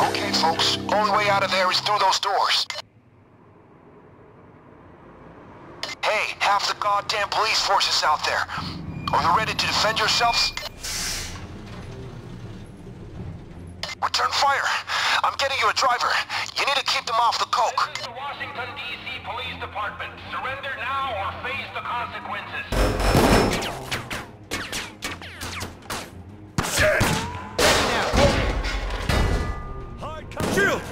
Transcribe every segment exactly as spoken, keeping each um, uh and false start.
Okay, folks. Only way out of there is through those doors. Hey, half the goddamn police force is out there. Are you ready to defend yourselves? Return fire! I'm getting you a driver. You need to keep them off the coke. This is the Washington, D C Police Department. Surrender now or face the consequences. Shit! Now. Hard cover. Shield!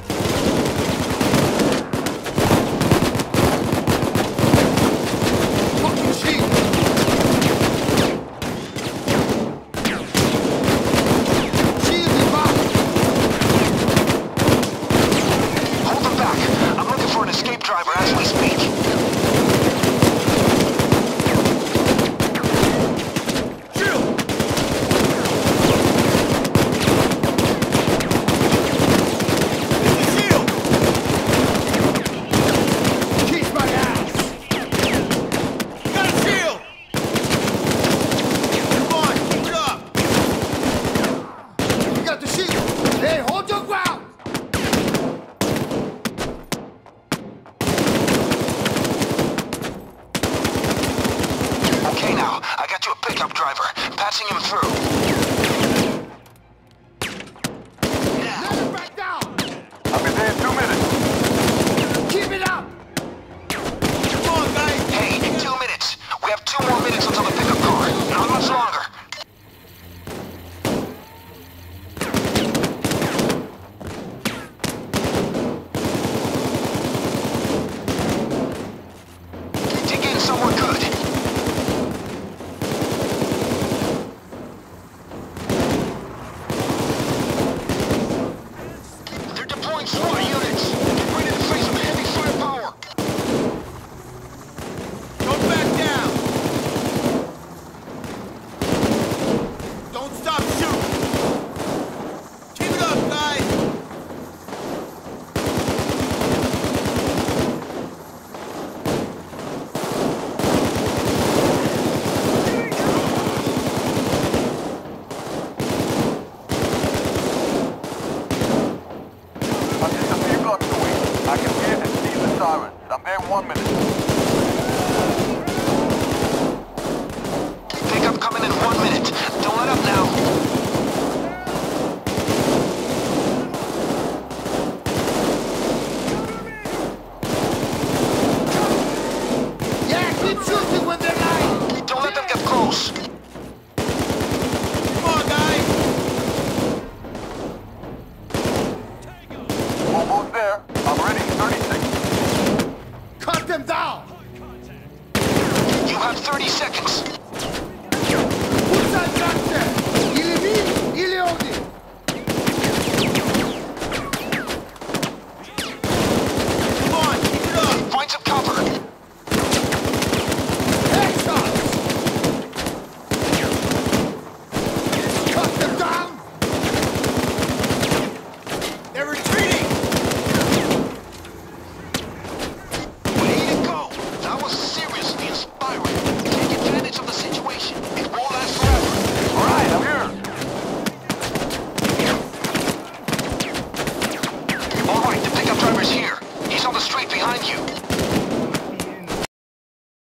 One minute.